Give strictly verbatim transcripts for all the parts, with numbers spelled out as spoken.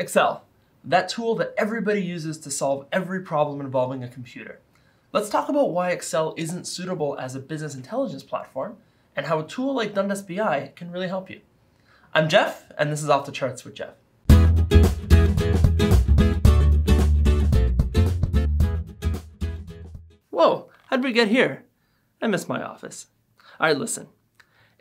Excel, that tool that everybody uses to solve every problem involving a computer. Let's talk about why Excel isn't suitable as a business intelligence platform and how a tool like Dundas B I can really help you. I'm Jeff, and this is Off the Charts with Jeff. Whoa, how'd we get here? I miss my office. All right, listen.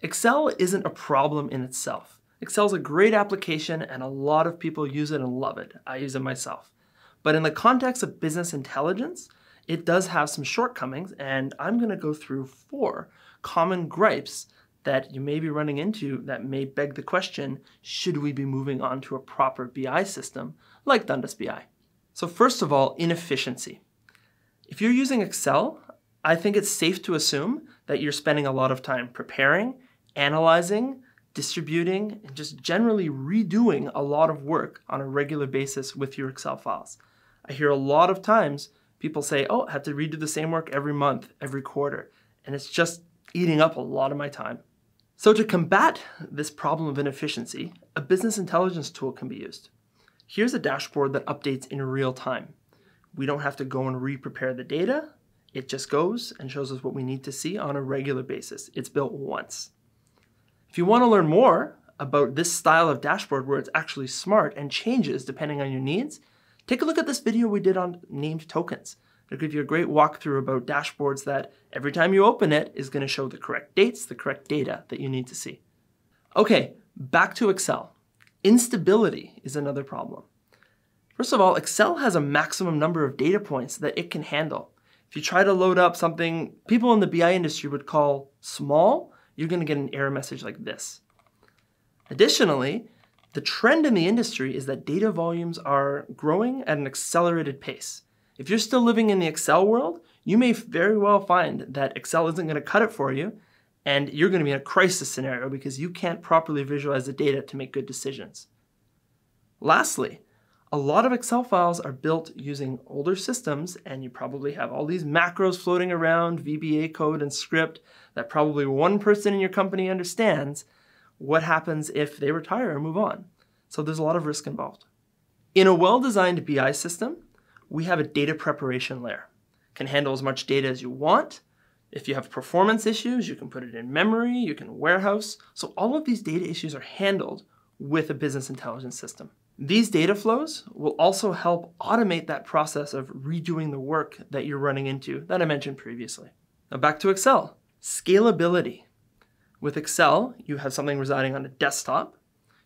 Excel isn't a problem in itself. Excel's a great application, and a lot of people use it and love it. I use it myself. But in the context of business intelligence, it does have some shortcomings, and I'm going to go through four common gripes that you may be running into that may beg the question, should we be moving on to a proper B I system like Dundas B I? So first of all, inefficiency. If you're using Excel, I think it's safe to assume that you're spending a lot of time preparing, analyzing, distributing, and just generally redoing a lot of work on a regular basis with your Excel files. I hear a lot of times people say, oh, I have to redo the same work every month, every quarter, and it's just eating up a lot of my time. So to combat this problem of inefficiency, a business intelligence tool can be used. Here's a dashboard that updates in real time. We don't have to go and re-prepare the data. It just goes and shows us what we need to see on a regular basis. It's built once. If you want to learn more about this style of dashboard where it's actually smart and changes depending on your needs, take a look at this video we did on named tokens. It'll give you a great walkthrough about dashboards that every time you open it is going to show the correct dates, the correct data that you need to see. Okay, back to Excel. Instability is another problem. First of all, Excel has a maximum number of data points that it can handle. If you try to load up something people in the B I industry would call small, you're going to get an error message like this. Additionally, the trend in the industry is that data volumes are growing at an accelerated pace. If you're still living in the Excel world, you may very well find that Excel isn't going to cut it for you, and you're going to be in a crisis scenario because you can't properly visualize the data to make good decisions. Lastly, a lot of Excel files are built using older systems, and you probably have all these macros floating around, V B A code and script that probably one person in your company understands. What happens if they retire or move on? So there's a lot of risk involved. In a well-designed B I system, we have a data preparation layer. It can handle as much data as you want. If you have performance issues, you can put it in memory, you can warehouse. So all of these data issues are handled with a business intelligence system. These data flows will also help automate that process of redoing the work that you're running into that I mentioned previously. Now back to Excel. Scalability. With Excel, you have something residing on a desktop.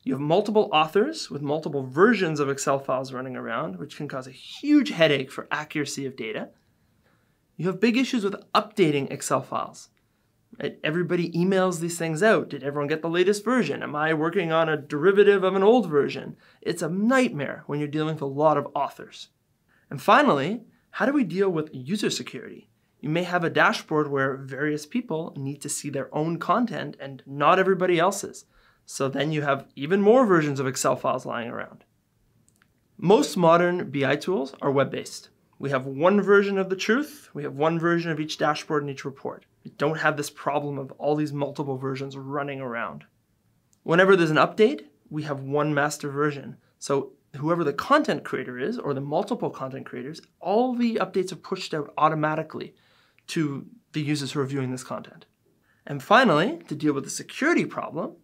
You have multiple authors with multiple versions of Excel files running around, which can cause a huge headache for accuracy of data. You have big issues with updating Excel files. Everybody emails these things out. Did everyone get the latest version? Am I working on a derivative of an old version? It's a nightmare when you're dealing with a lot of authors. And finally, how do we deal with user security? You may have a dashboard where various people need to see their own content and not everybody else's. So then you have even more versions of Excel files lying around. Most modern B I tools are web-based. We have one version of the truth. We have one version of each dashboard and each report. We don't have this problem of all these multiple versions running around. Whenever there's an update, we have one master version. So whoever the content creator is, or the multiple content creators, all the updates are pushed out automatically to the users who are viewing this content. And finally, to deal with the security problem,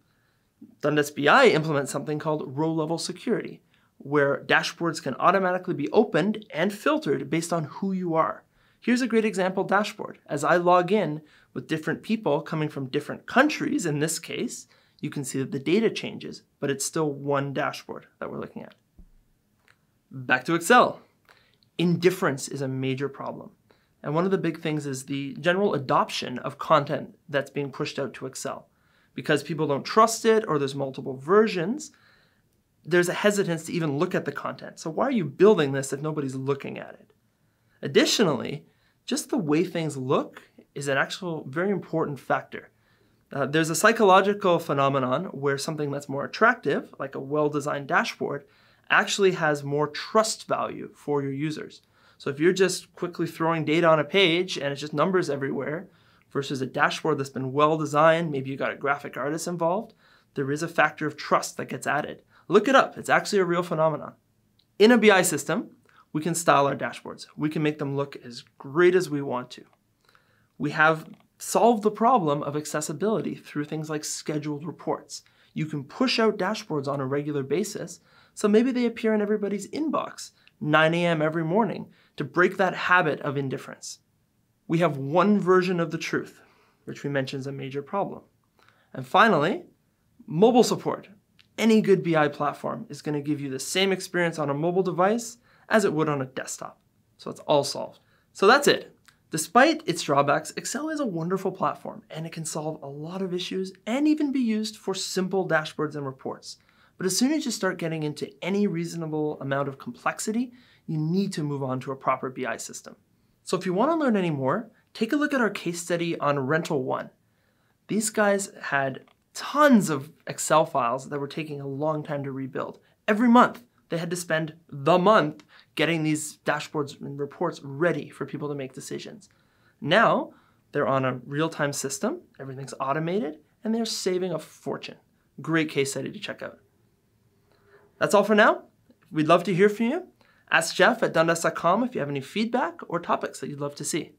Dundas B I implements something called row-level security, where dashboards can automatically be opened and filtered based on who you are. Here's a great example dashboard. As I log in with different people coming from different countries, in this case, you can see that the data changes, but it's still one dashboard that we're looking at. Back to Excel. Indifference is a major problem. And one of the big things is the general adoption of content that's being pushed out to Excel. Because people don't trust it, or there's multiple versions, there's a hesitance to even look at the content. So why are you building this if nobody's looking at it? Additionally, just the way things look is an actual very important factor. Uh, there's a psychological phenomenon where something that's more attractive, like a well-designed dashboard, actually has more trust value for your users. So if you're just quickly throwing data on a page and it's just numbers everywhere, versus a dashboard that's been well designed, maybe you got a graphic artist involved, there is a factor of trust that gets added. Look it up, it's actually a real phenomenon. In a B I system, we can style our dashboards. We can make them look as great as we want to. We have solved the problem of accessibility through things like scheduled reports. You can push out dashboards on a regular basis, so maybe they appear in everybody's inbox, nine A M every morning, to break that habit of indifference. We have one version of the truth, which we mentioned is a major problem. And finally, mobile support. Any good B I platform is going to give you the same experience on a mobile device as it would on a desktop. So it's all solved. So that's it. Despite its drawbacks, Excel is a wonderful platform and it can solve a lot of issues and even be used for simple dashboards and reports. But as soon as you start getting into any reasonable amount of complexity, you need to move on to a proper B I system. So if you want to learn any more, take a look at our case study on Rental One. These guys had tons of Excel files that were taking a long time to rebuild. Every month, they had to spend the month getting these dashboards and reports ready for people to make decisions. Now, they're on a real-time system, everything's automated, and they're saving a fortune. Great case study to check out. That's all for now. We'd love to hear from you. Ask Jeff at Dundas dot com if you have any feedback or topics that you'd love to see.